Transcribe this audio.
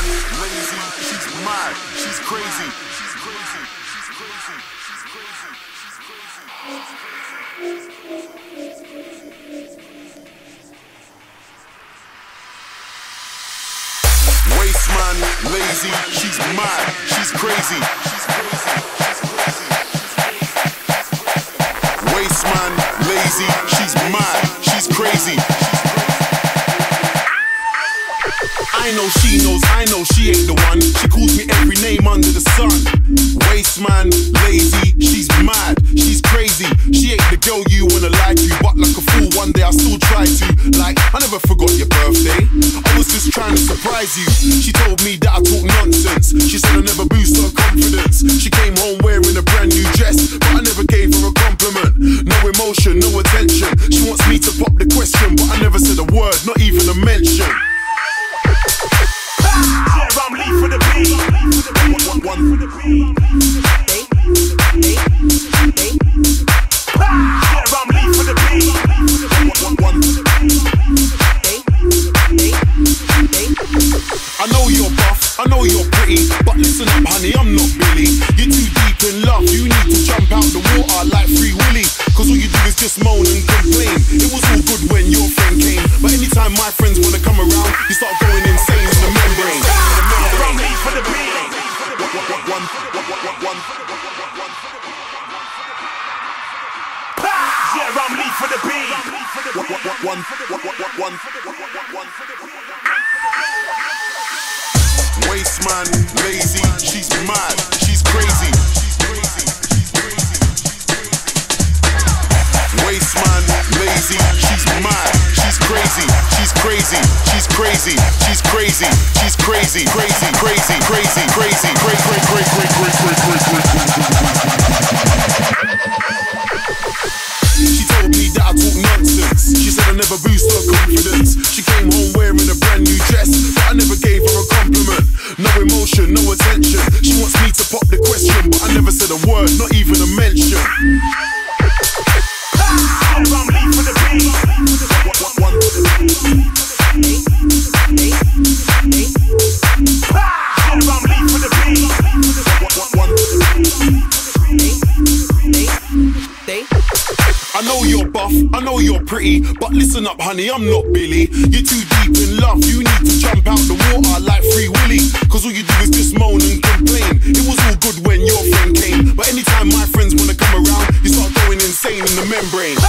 money, lazy. She's mad, she's crazy. She's crazy, she's crazy, she's crazy, she's crazy. Waste man, lazy, she's mad, she's crazy, she's crazy, she's crazy, she's crazy. Waste man, lazy, she's mad, she's crazy. I know she knows, I know she ain't the one. She calls me every name under the sun. Waste man, lazy, she's mad, she's crazy. She ain't the girl you wanna lie to, but like a fool one day I still try to. Like, I never forgot your birthday, I was just trying to surprise you. She told me that I talk nonsense, she said I never boost her confidence. She came home wearing a brand new dress, but I never gave her a compliment. No emotion, no attention. She wants me to pop the question, but I never said a word, not even a mention. I know you're buff, I know you're pretty, but listen up honey, I'm not Billy. You're too deep in love, you need to jump out the water like Free Willy. Cause all you do is just moan and complain. It was all good when your friend came, but anytime my friends wanna come around, you start going insane in the membrane. Yeah, I'm lead for the beat. Waste man, lazy, she's mad, she's crazy. Waste man, lazy, she's mad, she's crazy, she's crazy, she's crazy, she's crazy, she's crazy, crazy, crazy, crazy, crazy, She told me that I talk nonsense. She said I never boost her confidence. She came home wearing a brand new dress, but I never gave her a compliment. No emotion, no attention. She wants me to pop the question, but I never said a word, not even a mention. Yeah, I'm lead for the beat. Yeah, I'm lead for the beat. I know you're buff, I know you're pretty, but listen up honey, I'm not Billy. You're too deep in love, you need to jump out the water like Free Willy. Cause all you do is just moan and complain. It was all good when your friend came, but anytime my friends wanna come around, you start going insane in the membrane.